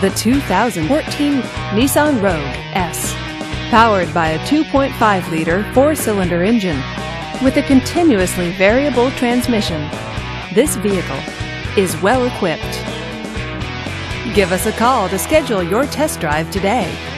The 2014 Nissan Rogue S. Powered by a 2.5-liter 4-cylinder engine with a continuously variable transmission, this vehicle is well equipped. Give us a call to schedule your test drive today.